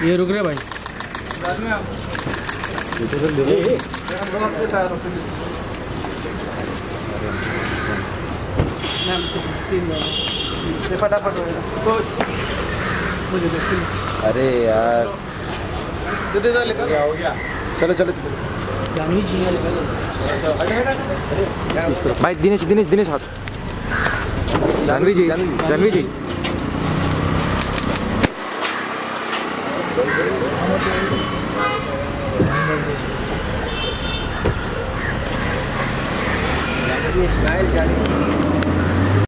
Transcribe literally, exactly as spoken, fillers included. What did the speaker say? ये रुक रहे भाई फटाफट हो जाएगा। अरे यार चलो चलो भाई दिनेश दिनेश दिनेश हाथ। जान्वी जी जान्वी जी